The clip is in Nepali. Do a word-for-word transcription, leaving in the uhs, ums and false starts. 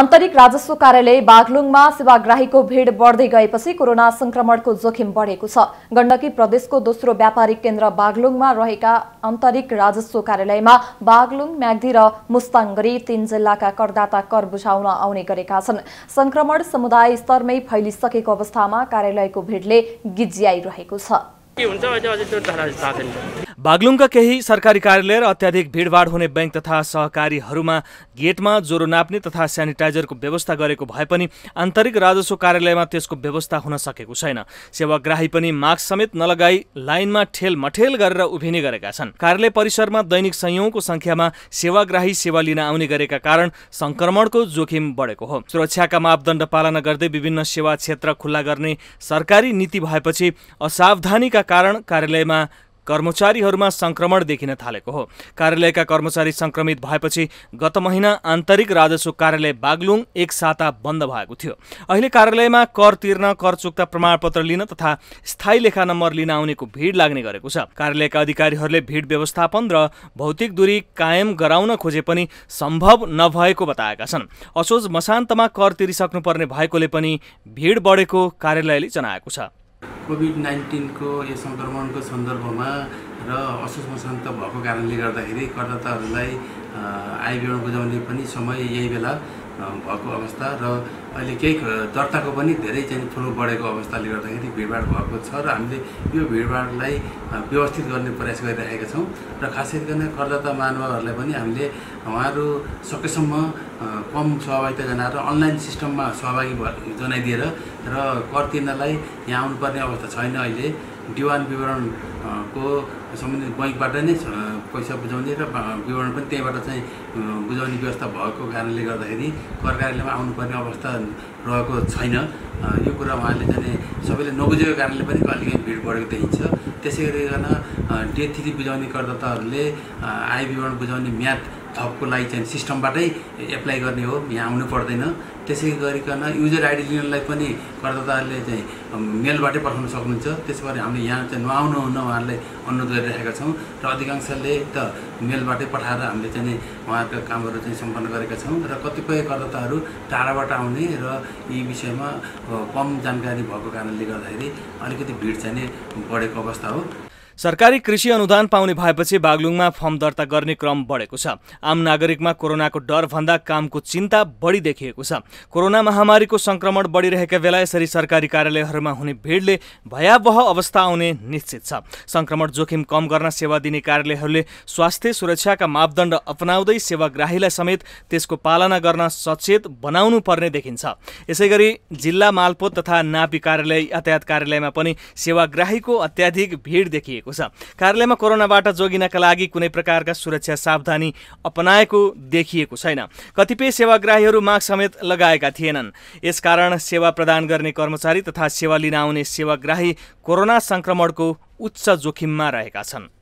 आन्तरिक राजस्व कार्यालय बागलुङमा सेवाग्राहीको भीड बढ्दै गएपछि कोरोना संक्रमणको जोखिम बढेको छ। गण्डकी प्रदेशको दोस्रो व्यापारिक केन्द्र बागलुङमा रहेका आन्तरिक राजस्व कार्यालयमा बागलुङ, म्याग्दी र मुस्ताङ गरी तीन जिल्लाका करदाता कर बुझाउन आउने गरेका छन्। संक्रमण समुदाय स्तरमै फैलिसकेको अवस्थामा कार्यालयको भीडले गिज्याइरहेको छ। बागलुङका केही सरकारी कार्यालय र अत्याधिक भीडभाड हुने बैंक तथा सहकारीहरूमा गेटमा ज्वरो नाप्ने तथा स्यानिटाइजरको व्यवस्था गरेको भए पनि आन्तरिक राजस्व कार्यालयमा त्यसको व्यवस्था हुन सकेको छैन। सेवाग्राही पनि मास्क समेत नलगाई लाइनमा ठेल मठेल गरेर उभिने गरेका छन्। कार्यालय परिसरमा दैनिक सयौंको संख्यामा सेवाग्राही सेवा लिन आउने गरेका कारण संक्रमणको जोखिम बढेको हो। सुरक्षाका मापदण्ड पालना गर्दै विभिन्न सेवा क्षेत्र खुल्ला गर्ने सरकारी नीति भएपछि असावधानीका कारण कार्यालयमा कर्मचारीहरूमा संक्रमण देखिन थालेको हो। कार्यालयका कर्मचारी संक्रमित भएपछि गत महिना आन्तरिक राजस्व कार्यालय बागलुङ एक साता बन्द भएको थियो। अहिले कार्यालयमा कर तिर्न, कर चुक्ता प्रमाणपत्र लिन तथा स्थायी लेखा नम्बर लिन आउनेको भीड लाग्ने गरेको छ। कार्यालयका अधिकारीहरूले भीड व्यवस्थापन र भौतिक दूरी कायम गराउन खोजे पनि सम्भव नभएको बताएका छन्। असोज मसान्तमा कर तिरिसक्नुपर्ने भएकोले पनि भीड बढेको कार्यालयले जनाएको छ। कोभिड नाइन्टीन को यो संक्रमणको सन्दर्भमा र असोज मसान्त भएको कारणले गर्दाखेरि करदाताहरूलाई आय व्यय बुझाउने पनि समय यही बेला भएको अवस्था र अहिले केही दर्ताको पनि धेरै चाहिँ ठुलो बढेको अवस्थाले गर्दाखेरि भीडभाड भएको छ र हामीले यो भीडभाडलाई व्यवस्थित गर्ने प्रयास गरिरहेका छौँ र खासै गरी करदाता मानवहरूलाई पनि हामीले उहाँहरू सकेसम्म कम सहभागिता जनाएर अनलाइन सिस्टममा सहभागी जनाइदिएर र कर तिर्नलाई यहाँ आउनुपर्ने अवस्था छैन। अहिले दिवान विवरणको सम्बन्धित बैङ्कबाट नै पैसा बुझाउने र विवरण पनि त्यहीबाट चाहिँ बुझाउने व्यवस्था भएको कारणले गर्दाखेरि कर कार्यालयमा आउनुपर्ने अवस्था रहेको छैन। यो कुरा उहाँले चाहिँ सबैले नबुझेको कारणले पनि अलिकति भिड बढेको देखिन्छ। त्यसै गरिकन डे थ्री बुझाउने करदाताहरूले आय विवरण बुझाउने म्याद थपको लागि चाहिँ सिस्टमबाटै एप्लाई गर्ने हो, यहाँ आउनु पर्दैन। त्यसै गरिकन युजर आइडी लिनलाई पनि करदाताहरूले चाहिँ मेलबाटै पठाउन सक्नुहुन्छ। त्यसै गरी हामीले यहाँ चाहिँ नआउनु हुन उहाँहरूलाई अनुरोध गरिरहेका छौँ र अधिकांशले त मेलबाटै पठाएर हामीले चाहिँ उहाँहरूको कामहरू चाहिँ सम्पन्न गरेका छौँ र कतिपय करदाताहरू टाढाबाट आउने र यी विषयमा कम जानकारी भएको कारणले गर्दाखेरि अलिकति भिड चाहिँ बढेको अवस्था हो। सरकारी कृषि अनुदान पाउने भएपछि बागलुङमा फर्म दर्ता गर्ने क्रम बढेको छ। आम नागरिकमा कोरोनाको डर भन्दा कामको चिन्ता बढी देखिएको छ। कोरोना महामारीको संक्रमण बढिरहेका बेला यसरी सरकारी कार्यालयहरूमा हुने भीडले भयावह अवस्था आउने निश्चित छ। संक्रमण जोखिम कम गर्न सेवा दिने कार्यालयहरूले स्वास्थ्य सुरक्षाका मापदण्ड अपनाउँदै सेवाग्राहीलाई समेत त्यसको पालना गर्न सचेत बनाउनु पर्ने देखिन्छ। यसैगरी जिल्ला मालपोत तथा नापी कार्यालय, यातायात कार्यालयमा पनि सेवाग्राहीको अत्याधिक भीड देखियो। कार्यालयमा कोरोनाबाट जोगिनका लागि कुनै प्रकारका सुरक्षा सावधानी अपनाएको देखिएको छैन। कतिपय सेवाग्राहीहरू मास्क समेत लगाएका थिएनन्। यसकारण सेवा प्रदान गर्ने कर्मचारी तथा सेवा लिन आउने सेवाग्राही कोरोना संक्रमणको उच्च जोखिममा रहेका छन्।